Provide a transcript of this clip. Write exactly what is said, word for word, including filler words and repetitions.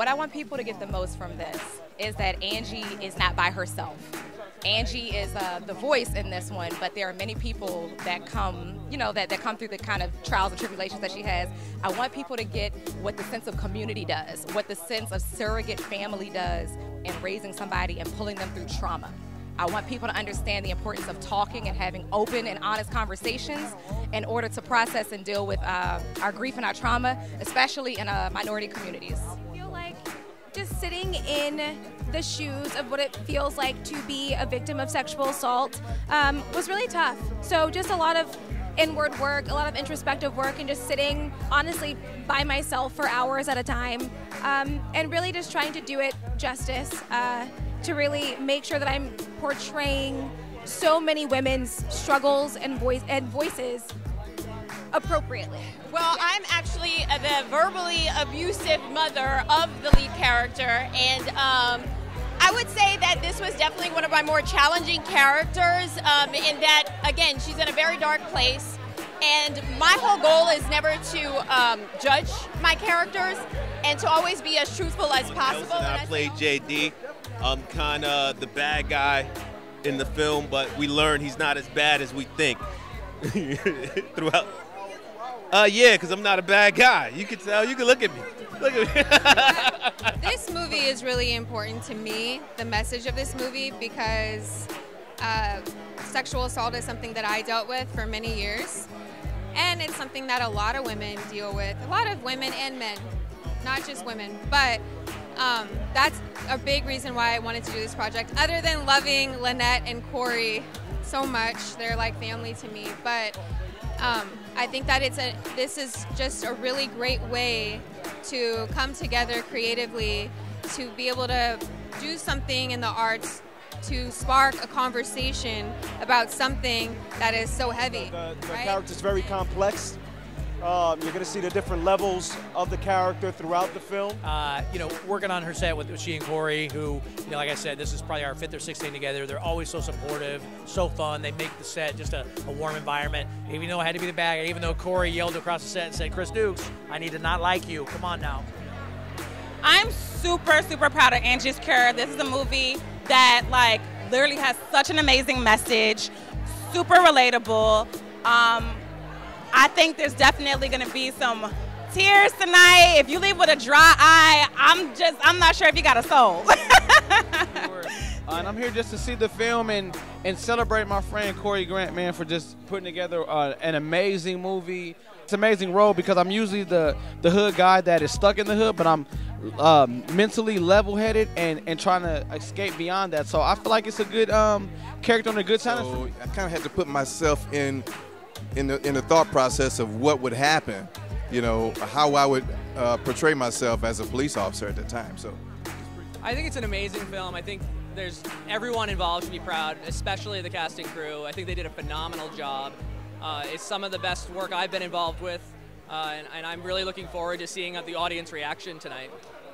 what I want people to get the most from this is that Angie is not by herself. Angie is uh, the voice in this one, but there are many people that come, you know, that, that come through the kind of trials and tribulations that she has. I want people to get what the sense of community does, what the sense of surrogate family does in raising somebody and pulling them through trauma. I want people to understand the importance of talking and having open and honest conversations in order to process and deal with uh, our grief and our trauma, especially in uh, minority communities. I feel like just sitting in the shoes of what it feels like to be a victim of sexual assault um, was really tough. So just a lot of inward work, a lot of introspective work, and just sitting honestly by myself for hours at a time, um, and really just trying to do it justice. Uh, to really make sure that I'm portraying so many women's struggles and, voice, and voices appropriately. Well, I'm actually the verbally abusive mother of the lead character, and um, I would say that this was definitely one of my more challenging characters, um, in that, again, she's in a very dark place, and my whole goal is never to um, judge my characters and to always be as truthful as possible. I played J D. I'm kind of the bad guy in the film, but we learn he's not as bad as we think throughout. Uh, yeah, because I'm not a bad guy. You can tell. You can look at me. Look at me. This movie is really important to me, the message of this movie, because uh, sexual assault is something that I dealt with for many years, and it's something that a lot of women deal with, a lot of women and men, not just women, but Um, that's a big reason why I wanted to do this project. Other than loving Lynette and Corey so much, they're like family to me. But um, I think that it's a, this is just a really great way to come together creatively, to be able to do something in the arts, to spark a conversation about something that is so heavy. The, the, the right? character's very complex. Um, you're going to see the different levels of the character throughout the film. Uh, you know, working on her set with she and Corey, who, you know, like I said, this is probably our fifth or sixth thing together. They're always so supportive, so fun. They make the set just a, a warm environment. Even though I had to be the bad guy, even though Corey yelled across the set and said, "Chris Dukes, I need to not like you. Come on now." I'm super, super proud of Angie's Cure. This is a movie that, like, literally has such an amazing message, super relatable. Um, I think there's definitely going to be some tears tonight. If you leave with a dry eye, I'm just, I'm not sure if you got a soul. Sure. Uh, and I'm here just to see the film and, and celebrate my friend Corey Grant, man, for just putting together uh, an amazing movie. It's an amazing role because I'm usually the, the hood guy that is stuck in the hood, but I'm um, mentally level-headed and, and trying to escape beyond that. So I feel like it's a good um, character on a good side. So I kind of had to put myself in In the, in the thought process of what would happen, you know, how I would uh, portray myself as a police officer at the time. So I think it's an amazing film. I think there's everyone involved should be proud, especially the casting crew. I think they did a phenomenal job. Uh, it's some of the best work I've been involved with, uh, and, and I'm really looking forward to seeing the audience reaction tonight.